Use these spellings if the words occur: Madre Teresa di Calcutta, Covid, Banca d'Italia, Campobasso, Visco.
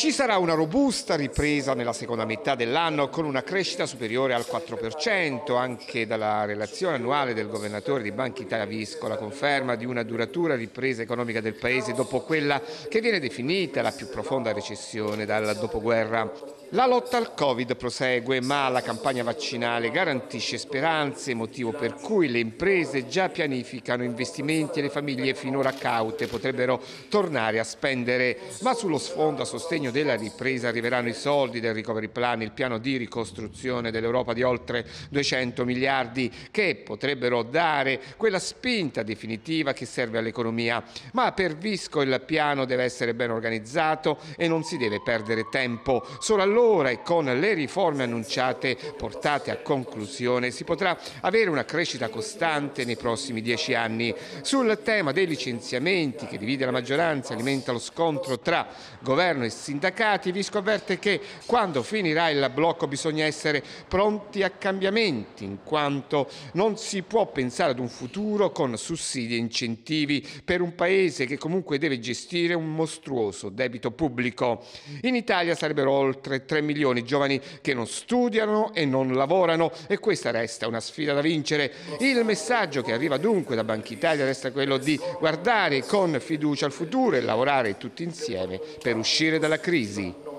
Ci sarà una robusta ripresa nella seconda metà dell'anno con una crescita superiore al 4%, anche dalla relazione annuale del governatore di Banca Italia Visco, la conferma di una duratura ripresa economica del Paese dopo quella che viene definita la più profonda recessione dal dopoguerra. La lotta al Covid prosegue, ma la campagna vaccinale garantisce speranze, motivo per cui le imprese già pianificano investimenti e le famiglie finora caute potrebbero tornare a spendere. Ma sullo sfondo, a sostegno della ripresa, arriveranno i soldi del Recovery Plan, il piano di ricostruzione dell'Europa di oltre 200 miliardi che potrebbero dare quella spinta definitiva che serve all'economia. Ma per Visco il piano deve essere ben organizzato e non si deve perdere tempo. Solo allora, e con le riforme annunciate portate a conclusione, si potrà avere una crescita costante nei prossimi 10 anni. Sul tema dei licenziamenti, che divide la maggioranza e alimenta lo scontro tra governo e sindacati, Visco avverte che quando finirà il blocco bisogna essere pronti a cambiamenti, in quanto non si può pensare ad un futuro con sussidi e incentivi per un Paese che comunque deve gestire un mostruoso debito pubblico. In Italia sarebbero oltre 3 milioni giovani che non studiano e non lavorano, e questa resta una sfida da vincere. Il messaggio che arriva dunque da Banca Italia resta quello di guardare con fiducia al futuro e lavorare tutti insieme per uscire dalla crisi.